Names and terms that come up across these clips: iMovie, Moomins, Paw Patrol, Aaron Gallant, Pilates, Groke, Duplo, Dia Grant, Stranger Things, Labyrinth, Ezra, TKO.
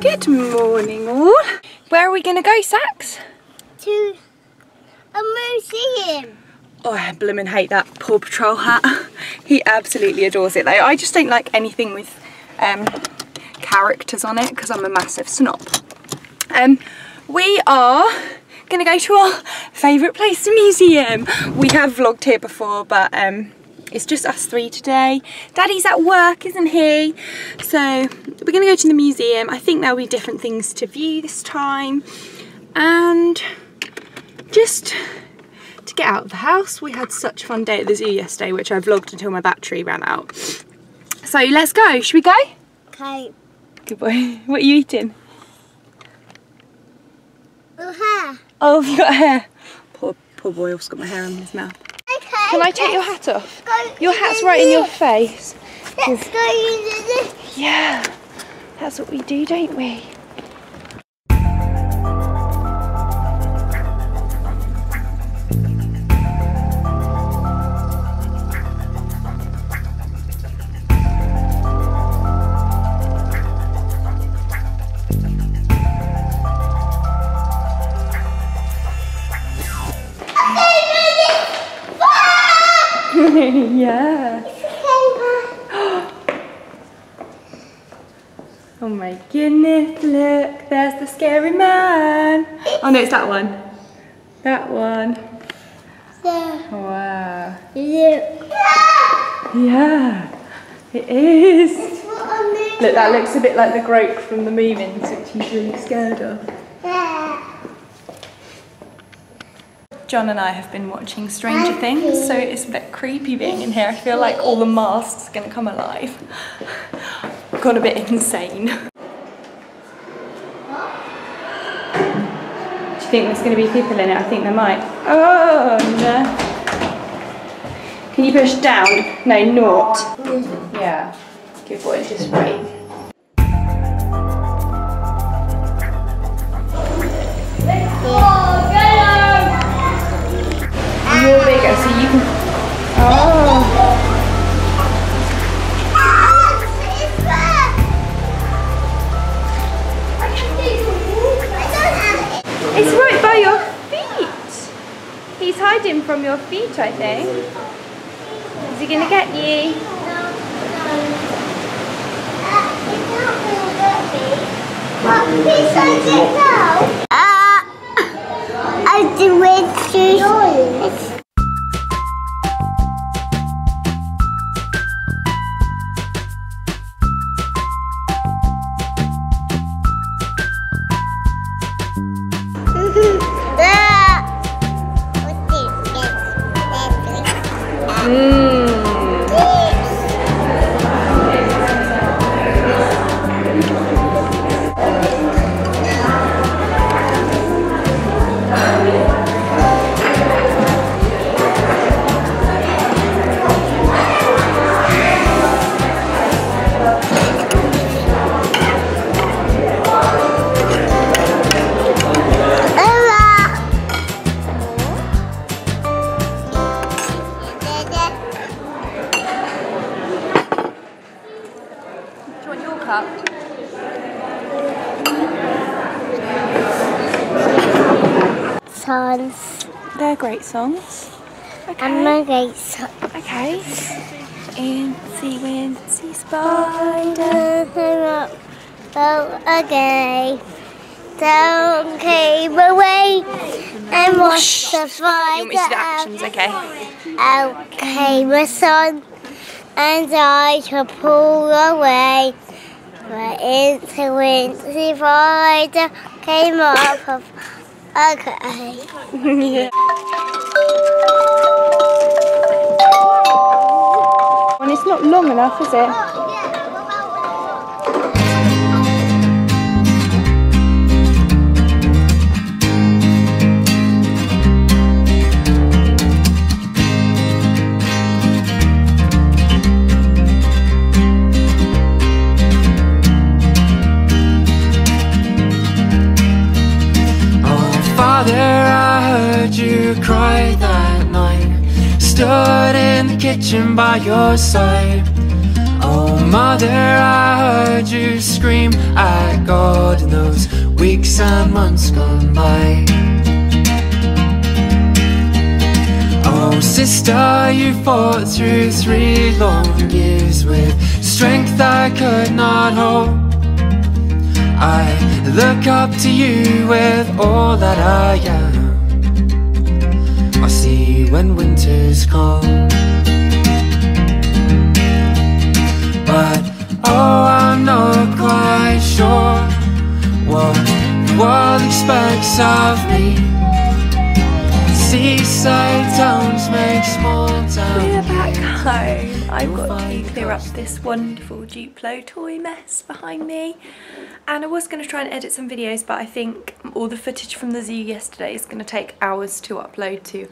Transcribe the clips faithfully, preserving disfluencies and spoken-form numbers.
Good morning all. Where are we gonna go, Sax? To a museum. Oh, I blooming hate that Paw Patrol hat. He absolutely adores it though. I just don't like anything with um, characters on it because I'm a massive snob. Um, we are gonna go to our favourite place, the museum. We have vlogged here before, but um, it's just us three today. Daddy's at work, isn't he? So we're gonna go to the museum. I think there'll be different things to view this time. And just to get out of the house. We had such a fun day at the zoo yesterday, which I vlogged until my battery ran out. So let's go, should we go? Okay. Good boy, what are you eating? Little hair. Oh, have you got hair? Poor, poor boy, I've got my hair in his mouth. Okay. Can I take your hat off? Your hat's right in your face. Let's go into this. Yeah, that's what we do, don't we? Yeah. It's a paper. Oh my goodness, look, there's the scary man. Oh no, it's that one. That one. Yeah. Wow. Yeah. Yeah, it is. It's what I mean. Look, that looks a bit like the Groke from the Moomins, which he's really scared of. Yeah. John and I have been watching Stranger Things, so it's a bit creepy being in here. I feel like all the masks are going to come alive. Gone a bit insane. Do you think there's going to be people in it? I think there might. Oh no. Can you push down? No, not. Yeah. Good boy, just wait. You're bigger, so you can. Oh! I can take a walk. I don't have it. It's right by your feet. He's hiding from your feet, I think. Is he gonna get you? No, no. He's not gonna get me. But he's hiding now. Ah! I do it too. They're great songs. Okay. I'm a great song. Okay. In sea wind, sea spider. Oh, okay. Down came away and washed the spider out. Okay. Out came the sun and I could pull away. But in the wind, sea spider came up of. Okay. Yeah. And it's not long enough, is it? Stood in the kitchen by your side. Oh. Mother, I heard you scream. I got in those weeks and months gone by. Oh, sister, you fought through three long years with strength I could not hold. I look up to you with all that I am. I see you when winter's cold. But, oh, I'm not quite sure what the world expects of me. Seaside towns make small towns. We're back home. I've got to clear up this wonderful Duplo toy mess behind me. And I was going to try and edit some videos, but I think all the footage from the zoo yesterday is going to take hours to upload to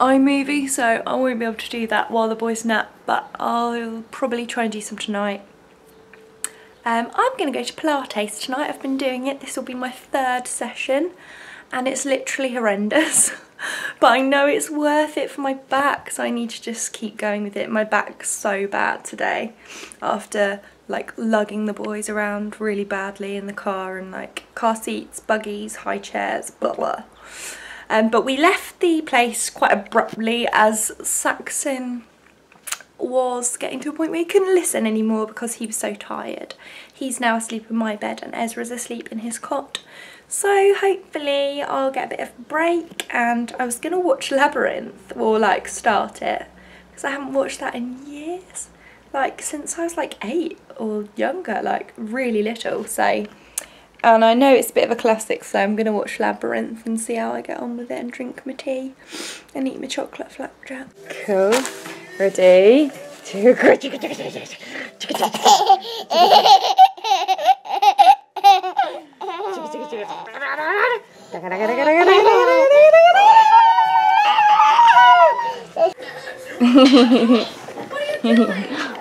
iMovie, so I won't be able to do that while the boys nap, but I'll probably try and do some tonight. Um, I'm going to go to Pilates tonight. I've been doing it. This will be my third session and it's literally horrendous, but I know it's worth it for my back, so I need to just keep going with it. My back's so bad today after like lugging the boys around really badly in the car and like car seats, buggies, high chairs, blah blah. Um, but we left the place quite abruptly as Saxon was getting to a point where he couldn't listen anymore because he was so tired. He's now asleep in my bed and Ezra's asleep in his cot. So hopefully I'll get a bit of a break, and I was going to watch Labyrinth, or like start it, because I haven't watched that in years. Like since I was like eight or younger, like really little, so... And I know it's a bit of a classic, so I'm going to watch Labyrinth and see how I get on with it and drink my tea and eat my chocolate flapjack. Cool. Ready? Two.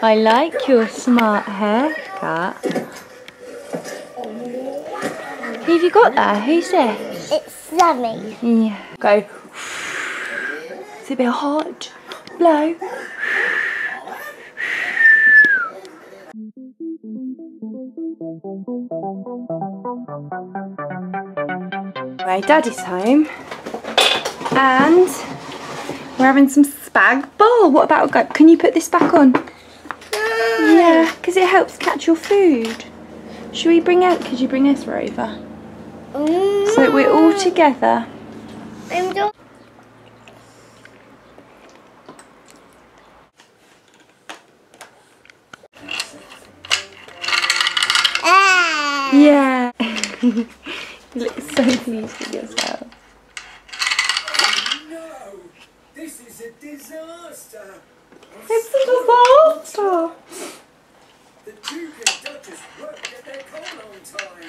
I like your smart haircut. Who've you got there? Who's this? It's Sammy. Yeah. Go. It's a bit hot. Blow. Right, Daddy's home. And we're having some spag bol. What about, go? Can you put this back on? No. Yeah, because it helps catch your food. Should we bring out, could you bring Ezra over? Mm. So we're all together. I'm done. Ah. Yeah. You look so pleased with yourself. Oh no! This is a disaster! I'm it's a disaster! The two conductors won't get their call on time.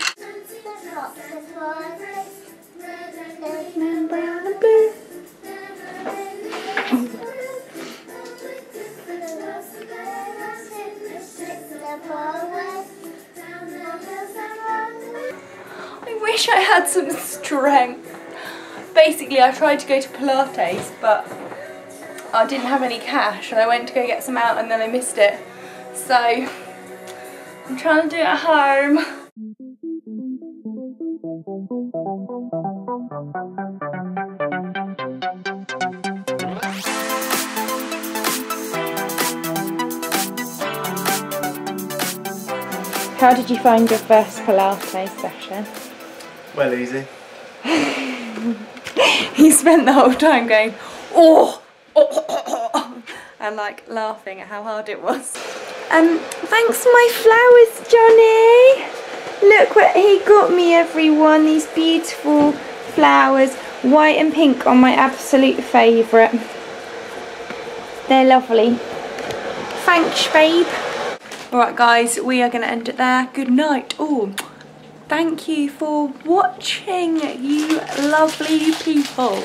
I wish I had some strength. Basically, I tried to go to Pilates, but I didn't have any cash, and I went to go get some out, and then I missed it. So. I'm trying to do it at home. How did you find your first Pilates session? Well, easy. He spent the whole time going, oh, oh, oh, oh, oh, and like laughing at how hard it was. Um, thanks for my flowers, Johnny. Look what he got me, everyone. These beautiful flowers. White and pink are my absolute favourite. They're lovely. Thanks, babe. Alright, guys, we are going to end it there. Good night. Oh, thank you for watching, you lovely people.